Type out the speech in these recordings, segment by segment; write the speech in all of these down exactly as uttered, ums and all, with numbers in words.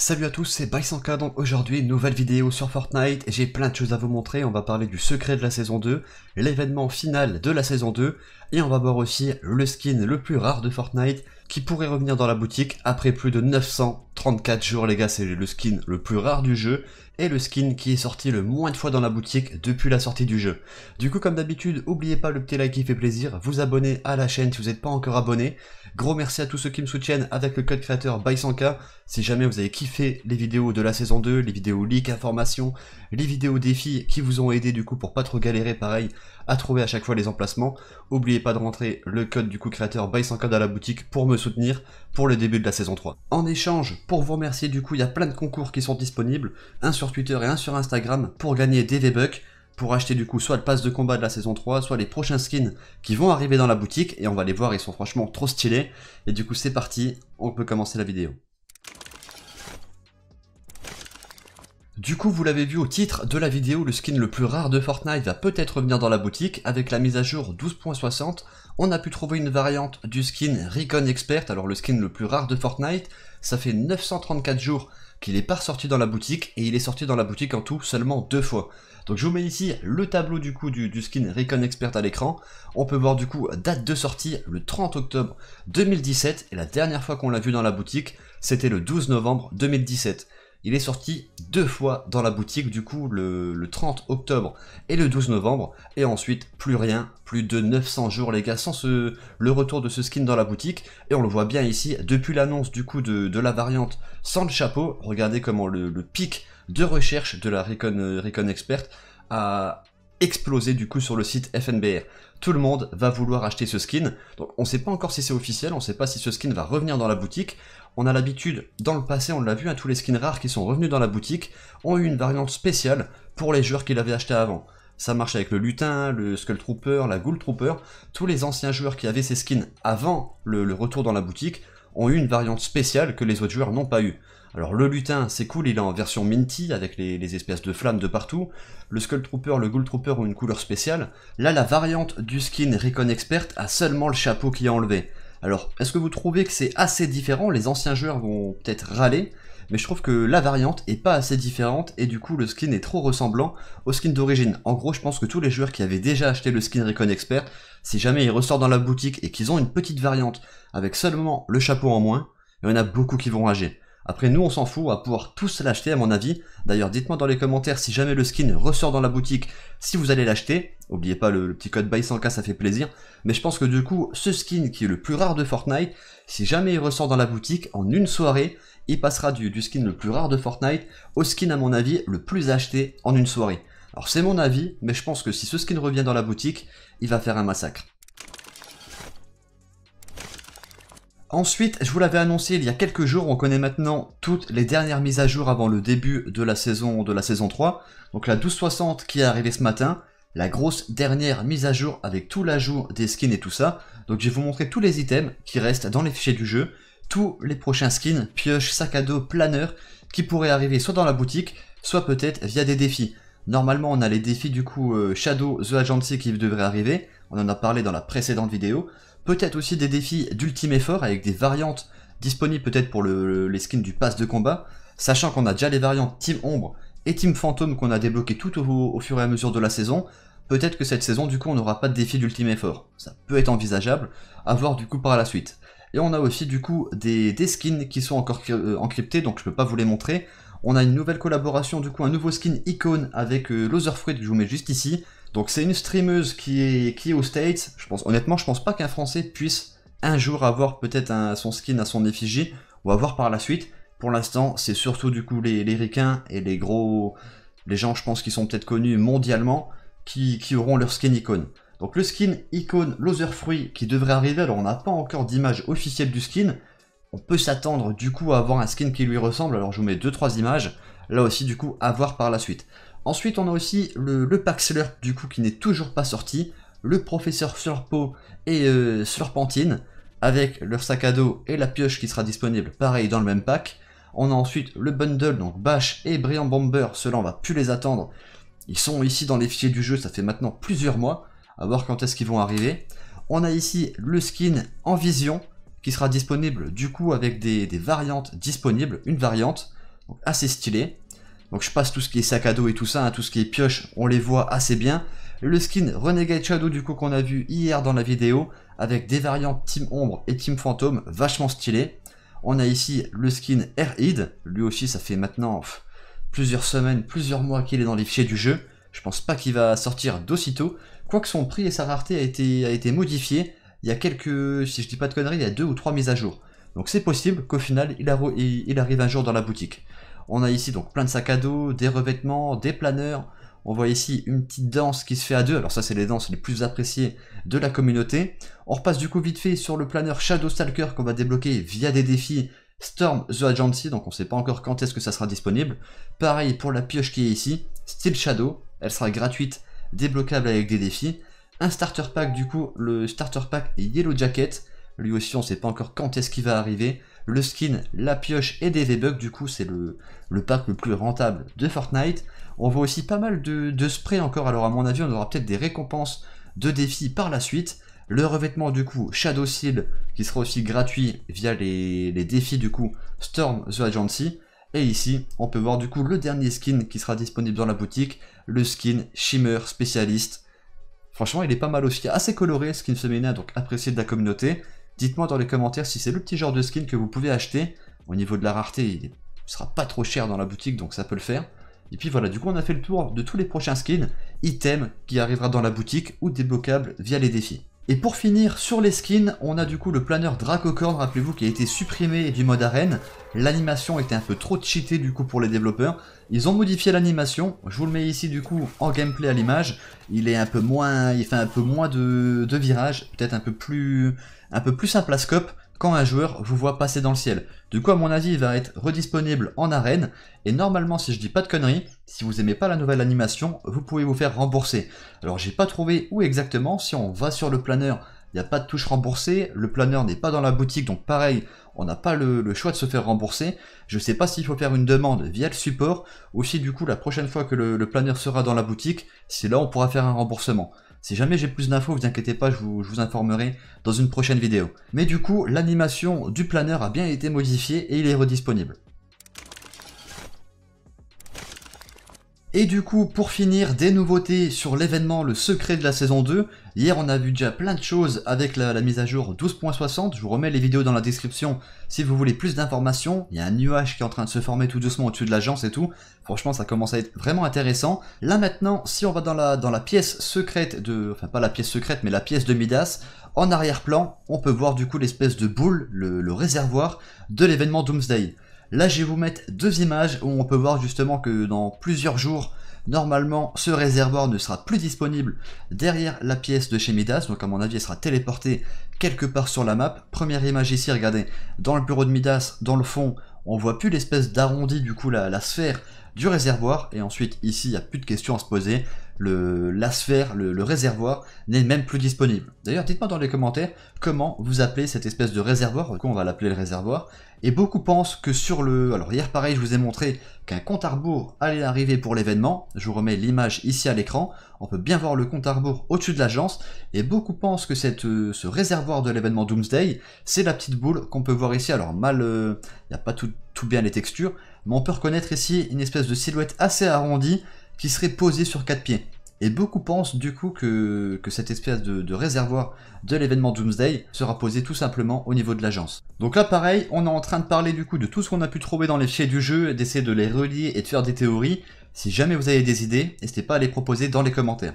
Salut à tous, c'est BySankah, donc aujourd'hui une nouvelle vidéo sur Fortnite, et j'ai plein de choses à vous montrer. On va parler du secret de la saison deux, l'événement final de la saison deux, et on va voir aussi le skin le plus rare de Fortnite, qui pourrait revenir dans la boutique après plus de neuf cent trente-quatre jours les gars, c'est le skin le plus rare du jeu, et le skin qui est sorti le moins de fois dans la boutique depuis la sortie du jeu. Du coup comme d'habitude, n'oubliez pas le petit like qui fait plaisir, vous abonner à la chaîne si vous n'êtes pas encore abonné. Gros merci à tous ceux qui me soutiennent avec le code créateur BySankah. Si jamais vous avez kiffé les vidéos de la saison deux, les vidéos leak informations, les vidéos défis qui vous ont aidé du coup pour pas trop galérer pareil à trouver à chaque fois les emplacements, n'oubliez pas de rentrer le code du coup créateur BySankah dans la boutique pour me soutenir pour le début de la saison trois. En échange, pour vous remercier du coup, il y a plein de concours qui sont disponibles, un sur Twitter et un sur Instagram pour gagner des V-bucks, pour acheter du coup soit le pass de combat de la saison trois, soit les prochains skins qui vont arriver dans la boutique, et on va les voir, ils sont franchement trop stylés. Et du coup c'est parti, on peut commencer la vidéo. Du coup vous l'avez vu au titre de la vidéo, le skin le plus rare de Fortnite va peut-être revenir dans la boutique. Avec la mise à jour douze point soixante, on a pu trouver une variante du skin Recon Expert, alors le skin le plus rare de Fortnite. Ça fait neuf cent trente-quatre jours qu'il n'est pas ressorti dans la boutique, et il est sorti dans la boutique en tout seulement deux fois. Donc je vous mets ici le tableau du coup du, du skin Recon Expert à l'écran. On peut voir du coup date de sortie le trente octobre deux mille dix-sept, et la dernière fois qu'on l'a vu dans la boutique c'était le douze novembre deux mille dix-sept. Il est sorti deux fois dans la boutique, du coup le, le trente octobre et le douze novembre, et ensuite plus rien, plus de neuf cents jours les gars sans ce, le retour de ce skin dans la boutique. Et on le voit bien ici, depuis l'annonce du coup de, de la variante sans le chapeau, regardez comment le, le pic de recherche de la Recon, Recon Expert a explosé du coup sur le site F N B R. Tout le monde va vouloir acheter ce skin, donc on ne sait pas encore si c'est officiel, on ne sait pas si ce skin va revenir dans la boutique. On a l'habitude, dans le passé, on l'a vu, hein, tous les skins rares qui sont revenus dans la boutique ont eu une variante spéciale pour les joueurs qui l'avaient acheté avant. Ça marche avec le lutin, le Skull Trooper, la Ghoul Trooper. Tous les anciens joueurs qui avaient ces skins avant le, le retour dans la boutique ont eu une variante spéciale que les autres joueurs n'ont pas eu. Alors le lutin, c'est cool, il est en version minty avec les, les espèces de flammes de partout. Le Skull Trooper, le Ghoul Trooper ont une couleur spéciale. Là, la variante du skin Recon Expert a seulement le chapeau qui est enlevé. Alors, est-ce que vous trouvez que c'est assez différent? Les anciens joueurs vont peut-être râler, mais je trouve que la variante est pas assez différente, et du coup le skin est trop ressemblant au skin d'origine. En gros, je pense que tous les joueurs qui avaient déjà acheté le skin Recon Expert, si jamais il ressort dans la boutique et qu'ils ont une petite variante avec seulement le chapeau en moins, il y en a beaucoup qui vont rager. Après nous on s'en fout, on va pouvoir tous l'acheter à mon avis. D'ailleurs dites-moi dans les commentaires si jamais le skin ressort dans la boutique, si vous allez l'acheter. N'oubliez pas le, le petit code BySankah, ça fait plaisir. Mais je pense que du coup ce skin qui est le plus rare de Fortnite, si jamais il ressort dans la boutique, en une soirée, il passera du, du skin le plus rare de Fortnite au skin à mon avis le plus acheté en une soirée. Alors c'est mon avis, mais je pense que si ce skin revient dans la boutique, il va faire un massacre. Ensuite, je vous l'avais annoncé il y a quelques jours, on connaît maintenant toutes les dernières mises à jour avant le début de la saison, de la saison trois. Donc la douze soixante qui est arrivée ce matin, la grosse dernière mise à jour avec tout l'ajout des skins et tout ça. Donc je vais vous montrer tous les items qui restent dans les fichiers du jeu, tous les prochains skins, pioches, sac à dos, planeurs, qui pourraient arriver soit dans la boutique, soit peut-être via des défis. Normalement on a les défis du coup euh, Shadow, The Agency qui devraient arriver, on en a parlé dans la précédente vidéo. Peut-être aussi des défis d'ultime effort avec des variantes disponibles peut-être pour le, le, les skins du pass de combat, sachant qu'on a déjà les variantes Team Ombre et Team Fantôme qu'on a débloquées tout au, au fur et à mesure de la saison. Peut-être que cette saison du coup on n'aura pas de défi d'ultime effort, ça peut être envisageable, à voir du coup par la suite. Et on a aussi du coup des, des skins qui sont encore euh, encryptés, donc je ne peux pas vous les montrer. On a une nouvelle collaboration du coup, un nouveau skin icône avec euh, Loser Fruit que je vous mets juste ici. Donc c'est une streameuse qui est, qui est aux States. Je pense, honnêtement, je pense pas qu'un Français puisse un jour avoir peut-être son skin à son effigie, ou avoir par la suite. Pour l'instant, c'est surtout du coup les, les ricains et les gros, les gens, je pense, qui sont peut-être connus mondialement, qui, qui auront leur skin icône. Donc le skin icône Loser Fruit qui devrait arriver. Alors on n'a pas encore d'image officielle du skin. On peut s'attendre du coup à avoir un skin qui lui ressemble. Alors je vous mets deux trois images. Là aussi du coup à voir par la suite. Ensuite, on a aussi le, le pack Slurp, du coup, qui n'est toujours pas sorti. Le professeur Slurpo et euh, Slurpantine, avec leur sac à dos et la pioche qui sera disponible, pareil, dans le même pack. On a ensuite le bundle, donc Bash et Brian Bomber. Ceux-là, on va plus les attendre. Ils sont ici dans les fichiers du jeu, ça fait maintenant plusieurs mois. À voir quand est-ce qu'ils vont arriver. On a ici le skin en vision, qui sera disponible, du coup, avec des, des variantes disponibles. Une variante. Donc assez stylé. Donc je passe tout ce qui est sac à dos et tout ça, hein, tout ce qui est pioche, on les voit assez bien. Le skin Renegade Shadow du coup qu'on a vu hier dans la vidéo, avec des variantes Team Ombre et Team Fantôme, vachement stylé. On a ici le skin Air Heed, lui aussi ça fait maintenant pff, plusieurs semaines, plusieurs mois qu'il est dans les fichiers du jeu. Je pense pas qu'il va sortir d'aussitôt, quoique son prix et sa rareté a été, a été modifié. Il y a quelques, si je dis pas de conneries, il y a deux ou trois mises à jour. Donc c'est possible qu'au final il, a, il arrive un jour dans la boutique. On a ici donc plein de sacs à dos, des revêtements, des planeurs. On voit ici une petite danse qui se fait à deux. Alors ça c'est les danses les plus appréciées de la communauté. On repasse du coup vite fait sur le planeur Shadow Stalker qu'on va débloquer via des défis Storm The Agency. Donc on ne sait pas encore quand est-ce que ça sera disponible. Pareil pour la pioche qui est ici, Steel Shadow. Elle sera gratuite, débloquable avec des défis. Un starter pack du coup, le starter pack Yellow Jacket. Lui aussi on ne sait pas encore quand est-ce qu'il va arriver. Le skin, la pioche et des V-bucks du coup c'est le, le pack le plus rentable de Fortnite. On voit aussi pas mal de, de sprays encore, alors à mon avis on aura peut-être des récompenses de défis par la suite. Le revêtement du coup Shadow Seal qui sera aussi gratuit via les, les défis du coup Storm The Agency. Et ici on peut voir du coup le dernier skin qui sera disponible dans la boutique, le skin Shimmer Specialist. Franchement il est pas mal aussi, assez coloré, skin féminin donc apprécié de la communauté. Dites-moi dans les commentaires si c'est le petit genre de skin que vous pouvez acheter. Au niveau de la rareté, il sera pas trop cher dans la boutique, donc ça peut le faire. Et puis voilà, du coup on a fait le tour de tous les prochains skins, items qui arrivera dans la boutique ou débloquables via les défis. Et pour finir, sur les skins, on a du coup le planeur Dracocorn, rappelez-vous, qui a été supprimé du mode arène. L'animation était un peu trop cheatée du coup pour les développeurs. Ils ont modifié l'animation, je vous le mets ici du coup en gameplay à l'image. Il est un peu moins, il fait un peu moins de, de virages, peut-être un peu plus... un peu plus simple à scope quand un joueur vous voit passer dans le ciel. Du coup à mon avis il va être redisponible en arène et normalement si je dis pas de conneries, si vous aimez pas la nouvelle animation, vous pouvez vous faire rembourser. Alors j'ai pas trouvé où exactement, si on va sur le planeur, il n'y a pas de touche remboursée, le planeur n'est pas dans la boutique donc pareil, on n'a pas le, le choix de se faire rembourser. Je sais pas s'il faut faire une demande via le support ou si du coup la prochaine fois que le, le planeur sera dans la boutique, c'est là on pourra faire un remboursement. Si jamais j'ai plus d'infos, vous inquiétez pas, je vous, je vous informerai dans une prochaine vidéo. Mais du coup, l'animation du planeur a bien été modifiée et il est redisponible. Et du coup, pour finir, des nouveautés sur l'événement Le Secret de la saison deux. Hier, on a vu déjà plein de choses avec la, la mise à jour douze point soixante. Je vous remets les vidéos dans la description si vous voulez plus d'informations. Il y a un nuage qui est en train de se former tout doucement au-dessus de l'agence et tout. Franchement, ça commence à être vraiment intéressant. Là maintenant, si on va dans la, dans la pièce secrète de... Enfin, pas la pièce secrète, mais la pièce de Midas. En arrière-plan, on peut voir du coup l'espèce de boule, le, le réservoir de l'événement Doomsday. Là, je vais vous mettre deux images où on peut voir justement que dans plusieurs jours, normalement, ce réservoir ne sera plus disponible derrière la pièce de chez Midas. Donc, à mon avis, elle sera téléportée quelque part sur la map. Première image ici, regardez, dans le bureau de Midas, dans le fond, on voit plus l'espèce d'arrondi, du coup, la, la sphère du réservoir. Et ensuite, ici, il n'y a plus de questions à se poser. Le, la sphère, le, le réservoir n'est même plus disponible. D'ailleurs, dites-moi dans les commentaires comment vous appelez cette espèce de réservoir. Du coup, on va l'appeler le réservoir. Et beaucoup pensent que sur le... Alors hier, pareil, je vous ai montré qu'un compte à rebours allait arriver pour l'événement. Je vous remets l'image ici à l'écran. On peut bien voir le compte à rebours au-dessus de l'agence. Et beaucoup pensent que cette, euh, ce réservoir de l'événement Doomsday, c'est la petite boule qu'on peut voir ici. Alors mal... Euh, il n'y a pas tout, tout bien les textures. Mais on peut reconnaître ici une espèce de silhouette assez arrondie qui serait posé sur quatre pieds. Et beaucoup pensent du coup que, que cette espèce de, de réservoir de l'événement Doomsday sera posé tout simplement au niveau de l'agence. Donc là pareil, on est en train de parler du coup de tout ce qu'on a pu trouver dans les fichiers du jeu, d'essayer de les relier et de faire des théories. Si jamais vous avez des idées, n'hésitez pas à les proposer dans les commentaires.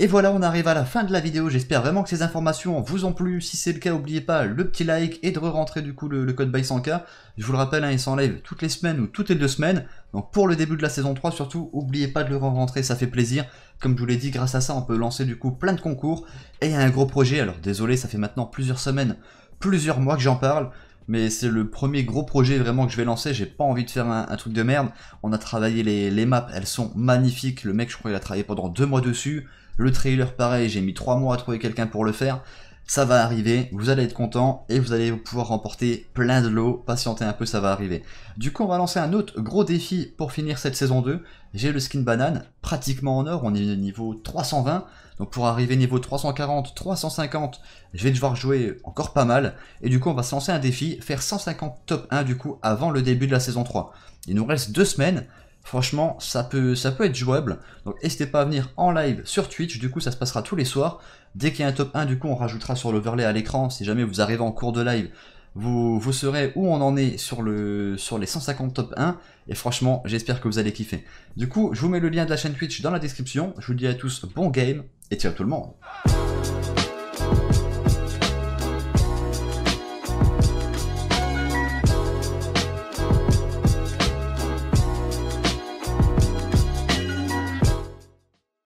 Et voilà, on arrive à la fin de la vidéo, j'espère vraiment que ces informations vous ont plu. Si c'est le cas, n'oubliez pas le petit like et de re-rentrer du coup le, le code BySankah. Je vous le rappelle, hein, il s'enlève toutes les semaines ou toutes les deux semaines. Donc pour le début de la saison trois surtout, n'oubliez pas de le re-rentrer, ça fait plaisir. Comme je vous l'ai dit, grâce à ça, on peut lancer du coup plein de concours. Et il y a un gros projet, alors désolé, ça fait maintenant plusieurs semaines, plusieurs mois que j'en parle. Mais c'est le premier gros projet vraiment que je vais lancer, j'ai pas envie de faire un, un truc de merde. On a travaillé les, les maps, elles sont magnifiques, le mec je crois il a travaillé pendant deux mois dessus. Le trailer pareil, j'ai mis trois mois à trouver quelqu'un pour le faire. ça va arriver, vous allez être content et vous allez pouvoir remporter plein de lots, patientez un peu, ça va arriver. Du coup on va lancer un autre gros défi pour finir cette saison deux, j'ai le skin banane, pratiquement en or, on est niveau trois cent vingt, donc pour arriver niveau trois cent quarante, trois cent cinquante, je vais devoir jouer encore pas mal, et du coup on va se lancer un défi, faire cent cinquante top un du coup avant le début de la saison trois. Il nous reste deux semaines. Franchement, ça peut, ça peut être jouable, donc n'hésitez pas à venir en live sur Twitch, du coup ça se passera tous les soirs. Dès qu'il y a un top un, du coup on rajoutera sur l'overlay à l'écran, si jamais vous arrivez en cours de live, vous, vous saurez où on en est sur, le, sur les cent cinquante top un, et franchement, j'espère que vous allez kiffer. Du coup, je vous mets le lien de la chaîne Twitch dans la description, je vous dis à tous bon game, et ciao tout le monde.